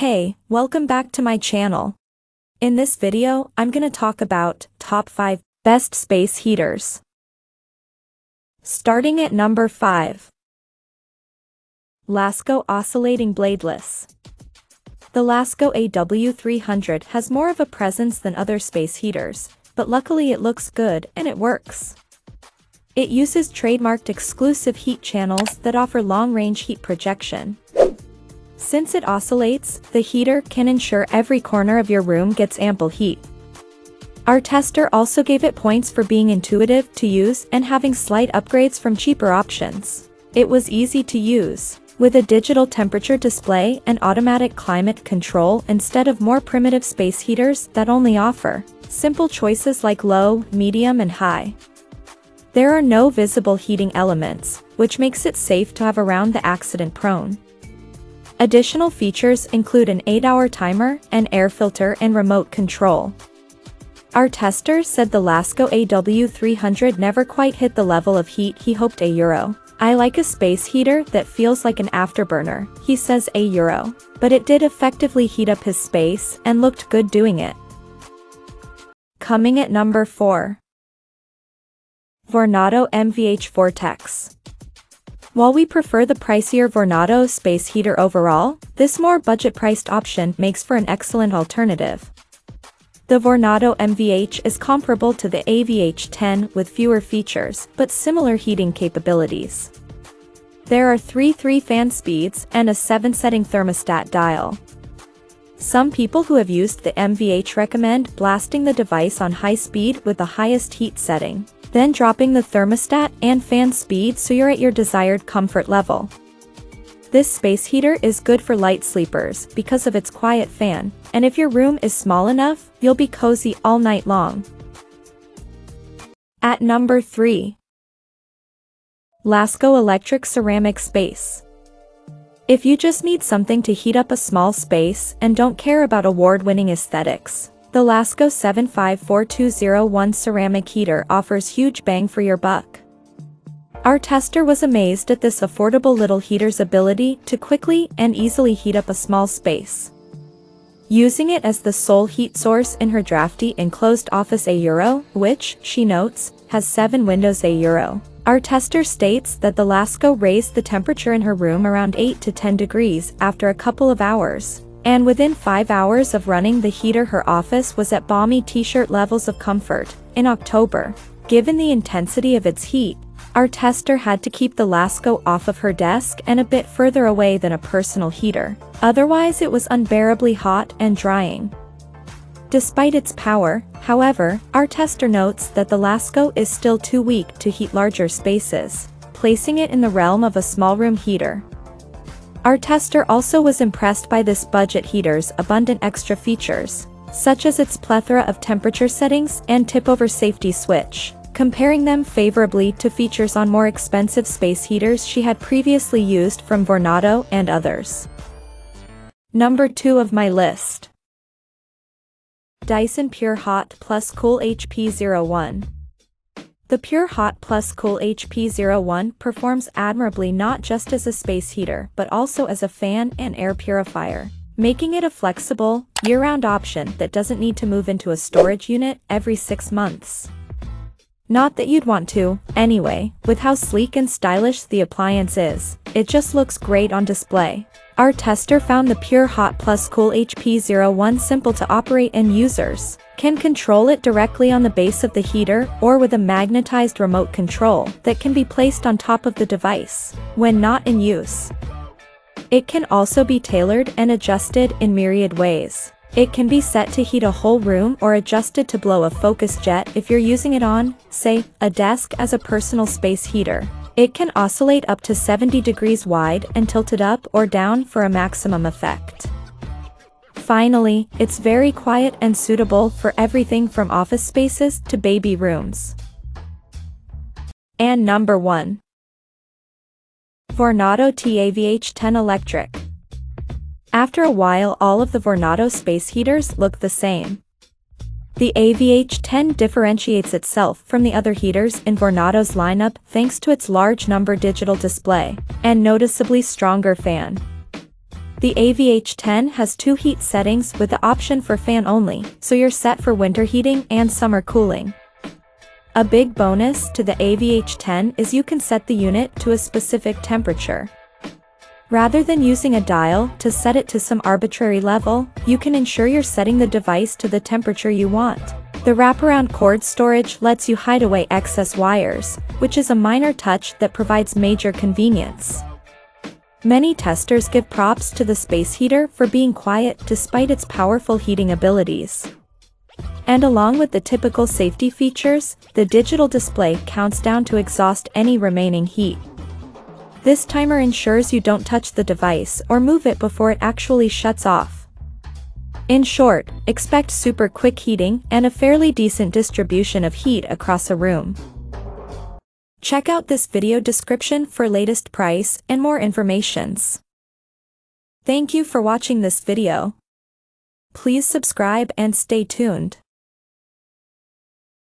Hey, welcome back to my channel. In this video, I'm gonna talk about top 5 best space heaters. Starting at number 5. Lasko Oscillating Bladeless. The Lasko AW300 has more of a presence than other space heaters, but luckily it looks good and it works. It uses trademarked exclusive heat channels that offer long-range heat projection. Since it oscillates, the heater can ensure every corner of your room gets ample heat. Our tester also gave it points for being intuitive to use and having slight upgrades from cheaper options. It was easy to use, with a digital temperature display and automatic climate control instead of more primitive space heaters that only offer simple choices like low, medium, and high. There are no visible heating elements, which makes it safe to have around the accident-prone. Additional features include an 8-hour timer, an air filter, and remote control. Our tester said the Lasko AW300 never quite hit the level of heat he hoped. I like a space heater that feels like an afterburner, he says. But it did effectively heat up his space and looked good doing it. Coming at number 4. Vornado MVH Vortex. While we prefer the pricier Vornado space heater overall, this more budget-priced option makes for an excellent alternative. The Vornado MVH is comparable to the AVH10 with fewer features but similar heating capabilities. There are 3 fan speeds and a 7-setting thermostat dial. Some people who have used the MVH recommend blasting the device on high speed with the highest heat setting, then dropping the thermostat and fan speed so you're at your desired comfort level. This space heater is good for light sleepers because of its quiet fan, and if your room is small enough, you'll be cozy all night long. At number 3. Lasko Electric Ceramic Space. If you just need something to heat up a small space and don't care about award-winning aesthetics, the Lasko 754201 ceramic heater offers huge bang for your buck. Our tester was amazed at this affordable little heater's ability to quickly and easily heat up a small space. Using it as the sole heat source in her drafty enclosed office, which, she notes, has 7 windows, our tester states that the Lasko raised the temperature in her room around 8 to 10 degrees after a couple of hours. And within 5 hours of running the heater, her office was at balmy t-shirt levels of comfort. In October, given the intensity of its heat, our tester had to keep the Lasko off of her desk and a bit further away than a personal heater, otherwise it was unbearably hot and drying. Despite its power, however, our tester notes that the Lasko is still too weak to heat larger spaces, placing it in the realm of a small room heater. Our tester also was impressed by this budget heater's abundant extra features, such as its plethora of temperature settings and tip-over safety switch, comparing them favorably to features on more expensive space heaters she had previously used from Vornado and others. Number 2 of my list. Dyson Pure Hot Plus Cool HP01. The Pure Hot Plus Cool HP01 performs admirably not just as a space heater but also as a fan and air purifier, making it a flexible, year-round option that doesn't need to move into a storage unit every 6 months. Not that you'd want to, anyway, with how sleek and stylish the appliance is, it just looks great on display. Our tester found the Pure Hot Plus Cool HP01 simple to operate, and users can control it directly on the base of the heater or with a magnetized remote control that can be placed on top of the device when not in use. It can also be tailored and adjusted in myriad ways. It can be set to heat a whole room or adjusted to blow a focus jet if you're using it on, say, a desk as a personal space heater. It can oscillate up to 70 degrees wide and tilt it up or down for a maximum effect. Finally, it's very quiet and suitable for everything from office spaces to baby rooms. And number 1. Vornado TAVH10 Electric. After a while, all of the Vornado space heaters look the same. The AVH10 differentiates itself from the other heaters in Vornado's lineup thanks to its large number digital display and noticeably stronger fan. The AVH10 has two heat settings with the option for fan only, so you're set for winter heating and summer cooling. A big bonus to the AVH10 is you can set the unit to a specific temperature. Rather than using a dial to set it to some arbitrary level, you can ensure you're setting the device to the temperature you want. The wraparound cord storage lets you hide away excess wires, which is a minor touch that provides major convenience. Many testers give props to the space heater for being quiet despite its powerful heating abilities. And along with the typical safety features, the digital display counts down to exhaust any remaining heat. This timer ensures you don't touch the device or move it before it actually shuts off. In short, expect super quick heating and a fairly decent distribution of heat across a room. Check out this video description for latest price and more informations. Thank you for watching this video. Please subscribe and stay tuned.